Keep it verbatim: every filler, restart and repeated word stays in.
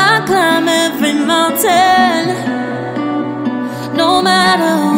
I climb every mountain, no matter what.